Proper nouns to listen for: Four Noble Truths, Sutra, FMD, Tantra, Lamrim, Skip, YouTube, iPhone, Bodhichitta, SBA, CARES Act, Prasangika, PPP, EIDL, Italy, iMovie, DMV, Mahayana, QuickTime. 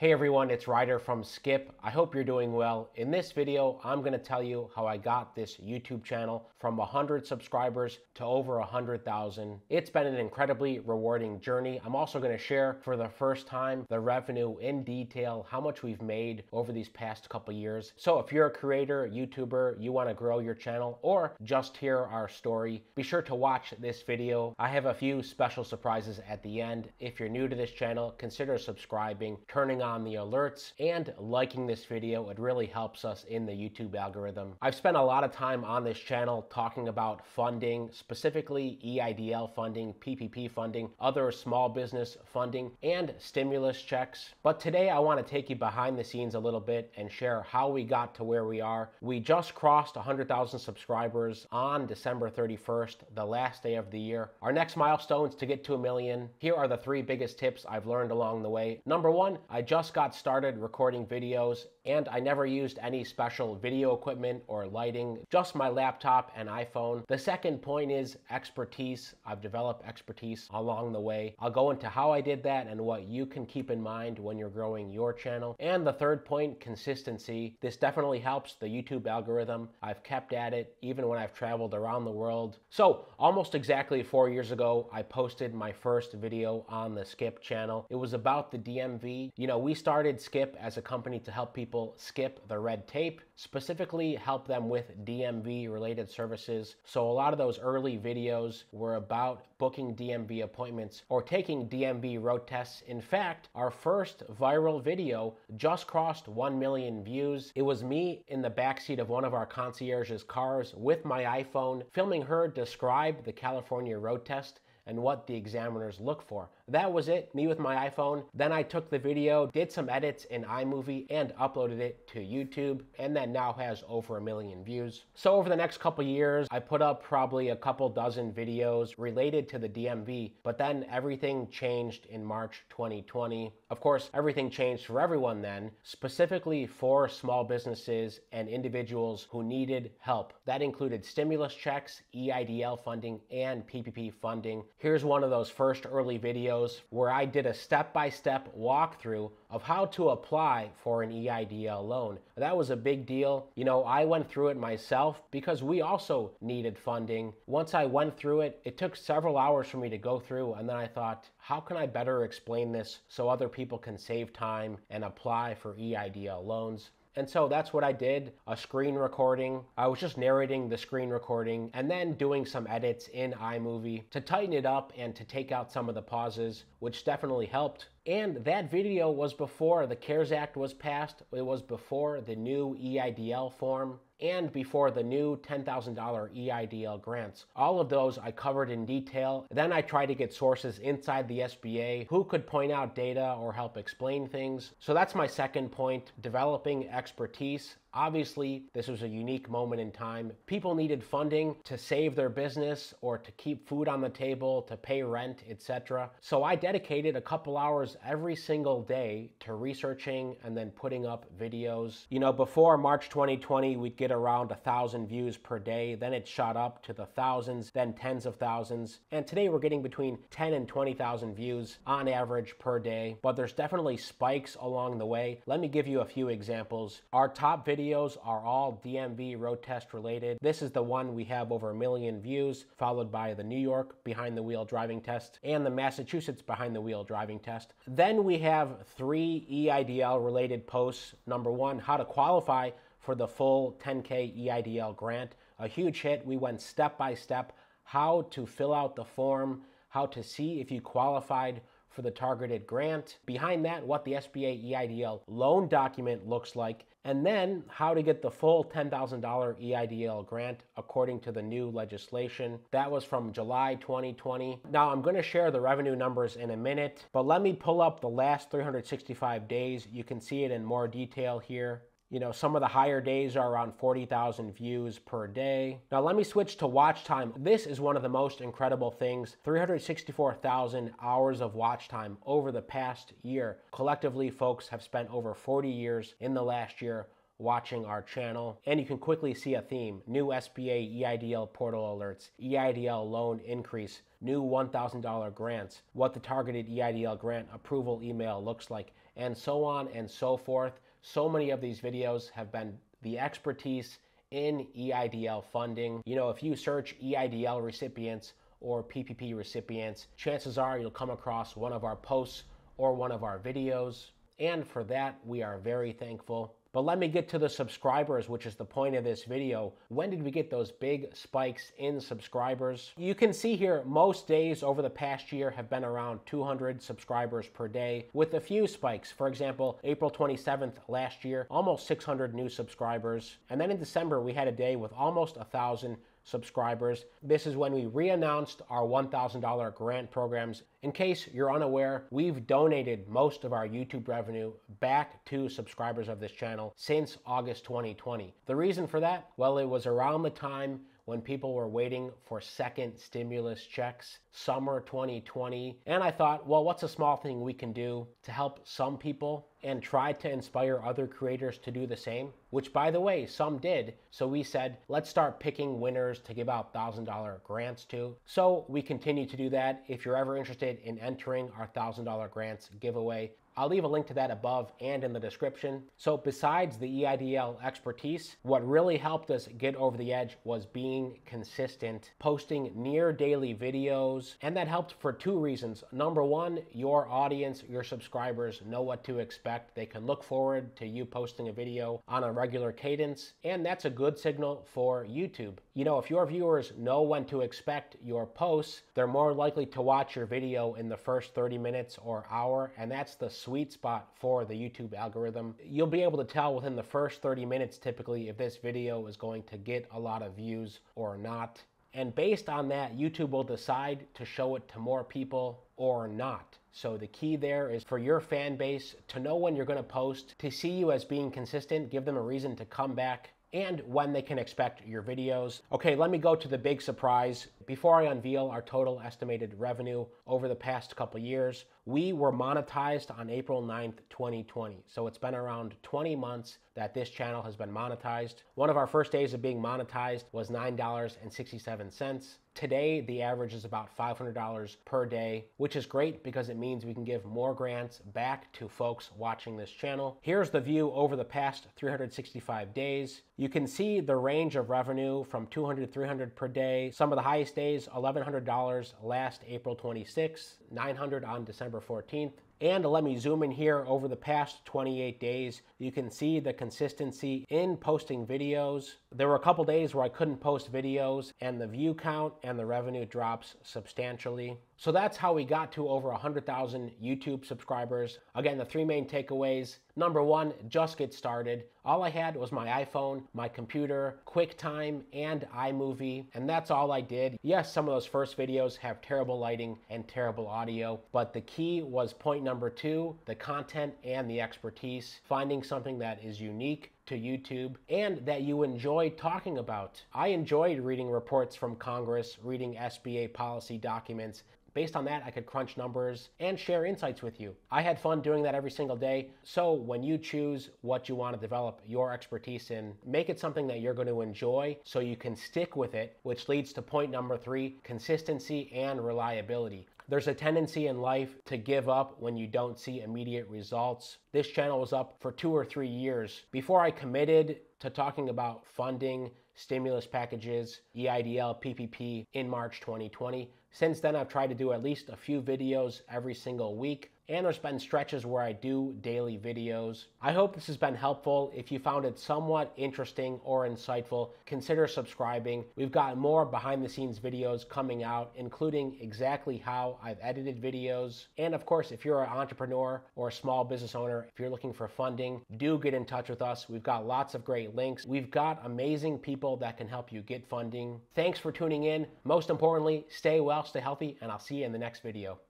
Hey everyone, it's Ryder from Skip. I hope you're doing well. In this video, I'm gonna tell you how I got this YouTube channel from 100 subscribers to over 100,000. It's been an incredibly rewarding journey. I'm also gonna share for the first time the revenue in detail, how much we've made over these past couple years. So if you're a creator, YouTuber, you wanna grow your channel or just hear our story, be sure to watch this video. I have a few special surprises at the end. If you're new to this channel, consider subscribing, turning on the alerts and liking this video. It really helps us in the YouTube algorithm. I've spent a lot of time on this channel talking about funding, specifically EIDL funding, PPP funding, other small business funding, and stimulus checks. But today I want to take you behind the scenes a little bit and share how we got to where we are. We just crossed 100,000 subscribers on December 31st, the last day of the year. Our next milestone is to get to 1 million. Here are the three biggest tips I've learned along the way. Number one, I just got started recording videos and I never used any special video equipment or lighting, just my laptop and iPhone. The second point is expertise. I've developed expertise along the way. I'll go into how I did that and what you can keep in mind when you're growing your channel. And the third point, consistency. This definitely helps the YouTube algorithm. I've kept at it even when I've traveled around the world. So almost exactly 4 years ago, I posted my first video on the Skip channel. It was about the DMV. You know, we started Skip as a company to help people skip the red tape, specifically help them with DMV related services. So a lot of those early videos were about booking DMV appointments or taking DMV road tests. In fact, our first viral video just crossed 1 million views. It was me in the backseat of one of our concierge's cars with my iPhone, filming her describe the California road test and what the examiners look for. That was it, me with my iPhone. Then I took the video, did some edits in iMovie and uploaded it to YouTube, and that now has over 1 million views. So over the next couple years, I put up probably a couple dozen videos related to the DMV, but then everything changed in March 2020. Of course, everything changed for everyone then, specifically for small businesses and individuals who needed help. That included stimulus checks, EIDL funding, and PPP funding. Here's one of those first early videos where I did a step-by-step walkthrough of how to apply for an EIDL loan. That was a big deal. You know, I went through it myself because we also needed funding. Once I went through it, it took several hours for me to go through, and then I thought, how can I better explain this so other people can save time and apply for EIDL loans? And so that's what I did, a screen recording. I was just narrating the screen recording and then doing some edits in iMovie to tighten it up and to take out some of the pauses, which definitely helped. And that video was before the CARES Act was passed. It was before the new EIDL form and before the new $10,000 EIDL grants. All of those I covered in detail. Then I tried to get sources inside the SBA who could point out data or help explain things. So that's my second point, developing expertise. Obviously, this was a unique moment in time. People needed funding to save their business or to keep food on the table, to pay rent, etc. So I dedicated a couple hours every single day to researching and then putting up videos. You know, before March 2020, we'd get around 1,000 views per day. Then it shot up to the thousands, then tens of thousands. And today we're getting between 10 and 20,000 views on average per day. But there's definitely spikes along the way. Let me give you a few examples. Our top videos are all DMV road test related. This is the one we have over 1 million views, followed by the New York behind the wheel driving test and the Massachusetts behind the wheel driving test. Then we have three EIDL related posts. Number one, how to qualify for the full 10K EIDL grant, a huge hit. We went step by step, how to fill out the form, how to see if you qualified for the targeted grant. Behind that, what the SBA EIDL loan document looks like, and then how to get the full $10,000 EIDL grant according to the new legislation. That was from July 2020. Now I'm gonna share the revenue numbers in a minute, but let me pull up the last 365 days. You can see it in more detail here. You know, some of the higher days are around 40,000 views per day. Now let me switch to watch time. This is one of the most incredible things, 364,000 hours of watch time over the past year. Collectively, folks have spent over 40 years in the last year watching our channel. And you can quickly see a theme, new SBA EIDL portal alerts, EIDL loan increase, new $1,000 grants, what the targeted EIDL grant approval email looks like, and so on and so forth. So many of these videos have been the expertise in EIDL funding. You know, if you search EIDL recipients or PPP recipients, chances are you'll come across one of our posts or one of our videos. And for that, we are very thankful. But let me get to the subscribers, which is the point of this video. When did we get those big spikes in subscribers? You can see here most days over the past year have been around 200 subscribers per day with a few spikes. For example, April 27th last year, almost 600 new subscribers. And then in December, we had a day with almost 1,000 subscribers. This is when we re-announced our $1,000 grant programs. In case you're unaware, we've donated most of our YouTube revenue back to subscribers of this channel since August 2020. The reason for that? Well, it was around the time when people were waiting for second stimulus checks, summer 2020. And I thought, well, what's a small thing we can do to help some people and try to inspire other creators to do the same? Which, by the way, some did. So we said, let's start picking winners to give out $1,000 grants to. So we continue to do that. If you're ever interested in entering our $1,000 grants giveaway, I'll leave a link to that above and in the description. So besides the EIDL expertise, what really helped us get over the edge was being consistent, posting near daily videos, and that helped for two reasons. Number one, your audience, your subscribers know what to expect. They can look forward to you posting a video on a regular cadence, and that's a good signal for YouTube. You know, if your viewers know when to expect your posts, they're more likely to watch your video in the first 30 minutes or hour, and that's the sweet spot for the YouTube algorithm. You'll be able to tell within the first 30 minutes typically if this video is going to get a lot of views or not. And based on that, YouTube will decide to show it to more people or not. So the key there is for your fan base to know when you're going to post, to see you as being consistent, give them a reason to come back, and when they can expect your videos. Okay, let me go to the big surprise. Before I unveil our total estimated revenue over the past couple years, we were monetized on April 9th, 2020. So it's been around 20 months that this channel has been monetized. One of our first days of being monetized was $9.67. Today, the average is about $500 per day, which is great because it means we can give more grants back to folks watching this channel. Here's the view over the past 365 days. You can see the range of revenue from $200 to $300 per day. Some of the highest days, $1,100 last April 26th, $900 on December 14th. And let me zoom in here over the past 28 days. You can see the consistency in posting videos. There were a couple days where I couldn't post videos, and the view count and the revenue drops substantially. So that's how we got to over 100,000 YouTube subscribers. Again, the three main takeaways. Number one, just get started. All I had was my iPhone, my computer, QuickTime, and iMovie, and that's all I did. Yes, some of those first videos have terrible lighting and terrible audio, but the key was point number two, the content and the expertise, finding something that is unique to YouTube and that you enjoy talking about. I enjoyed reading reports from Congress, reading SBA policy documents. Based on that, I could crunch numbers and share insights with you. I had fun doing that every single day. So when you choose what you want to develop your expertise in, make it something that you're going to enjoy so you can stick with it, which leads to point number three, consistency and reliability. There's a tendency in life to give up when you don't see immediate results. This channel was up for 2 or 3 years before I committed to talking about funding, stimulus packages, EIDL, PPP in March 2020. Since then, I've tried to do at least a few videos every single week, and there's been stretches where I do daily videos. I hope this has been helpful. If you found it somewhat interesting or insightful, consider subscribing. We've got more behind the scenes videos coming out, including exactly how I've edited videos. And of course, if you're an entrepreneur or a small business owner, if you're looking for funding, do get in touch with us. We've got lots of great links. We've got amazing people that can help you get funding. Thanks for tuning in. Most importantly, stay well, stay healthy, and I'll see you in the next video.